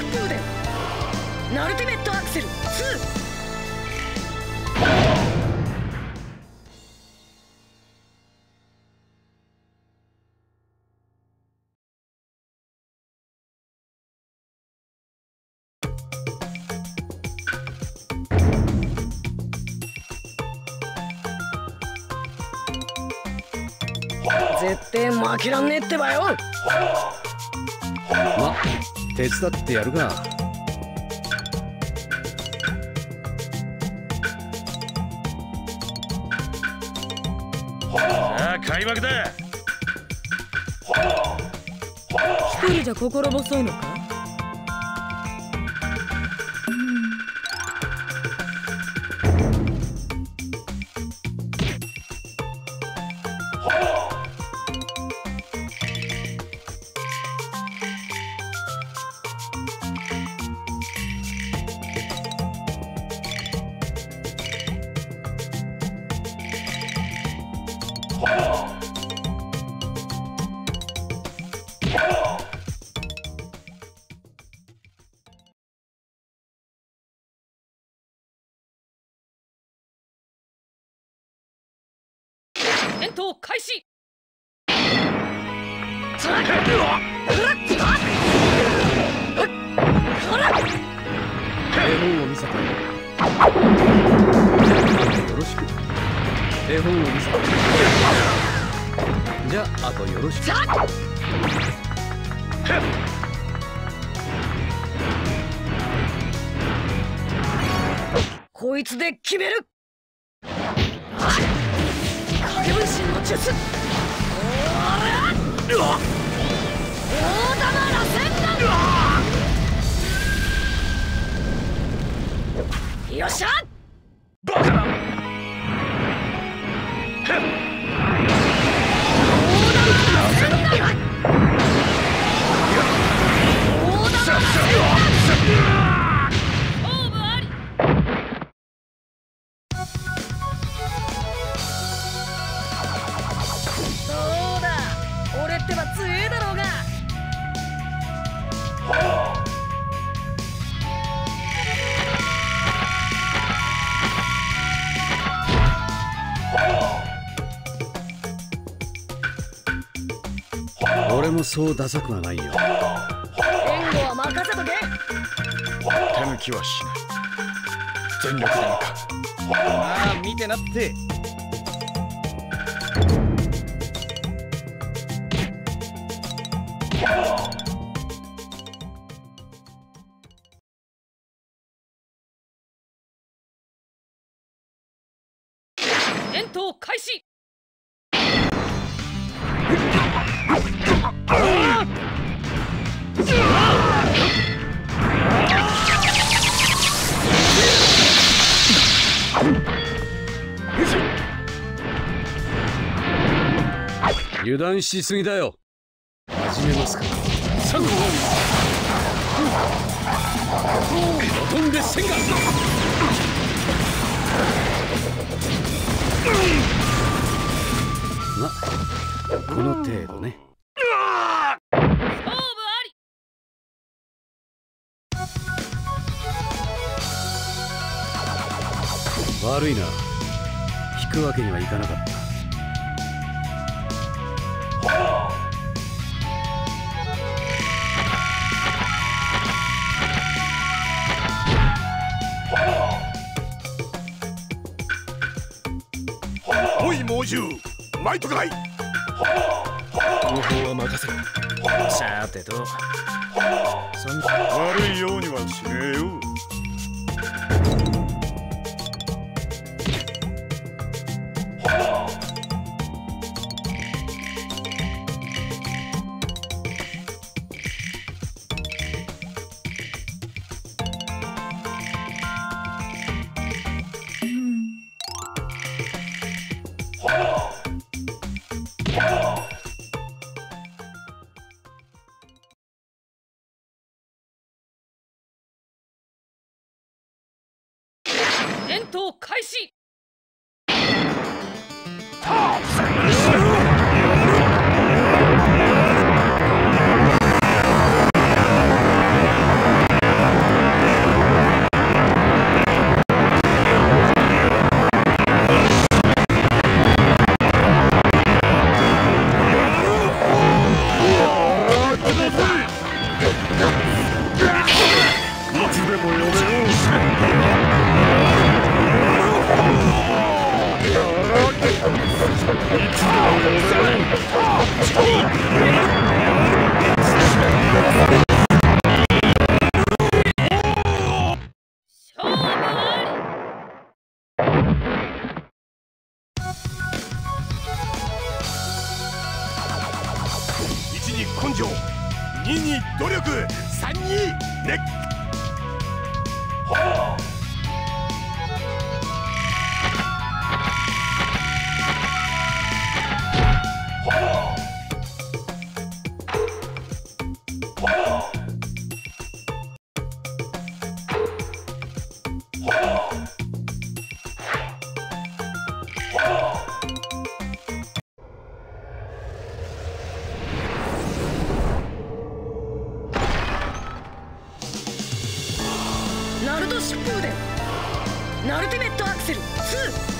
疾風伝ナルティメットアクセル2。絶対負けらんねえってばよ。ま、手伝ってやるか。さあ開幕だ。一人じゃ心細いのか。戦闘開始。じゃあ、あとよろしく。こいつで決める。影分身の術。大玉螺旋。よっしゃ。バカだ。大玉螺旋。俺もそうダサくはないよ。援護は任せとけ。手抜きはしない。全力で向かう。ああ見てなって。戦闘開始。油断しすぎだよ。始めますか。3号飛んで千貫ま、この程度ね。悪いな、引くわけにはいかなかった。おい猛獣、巻いとくない。方法は任せる。さてと、悪いようにはしねえよ。戦闘開始。ナルティメットアクセル2。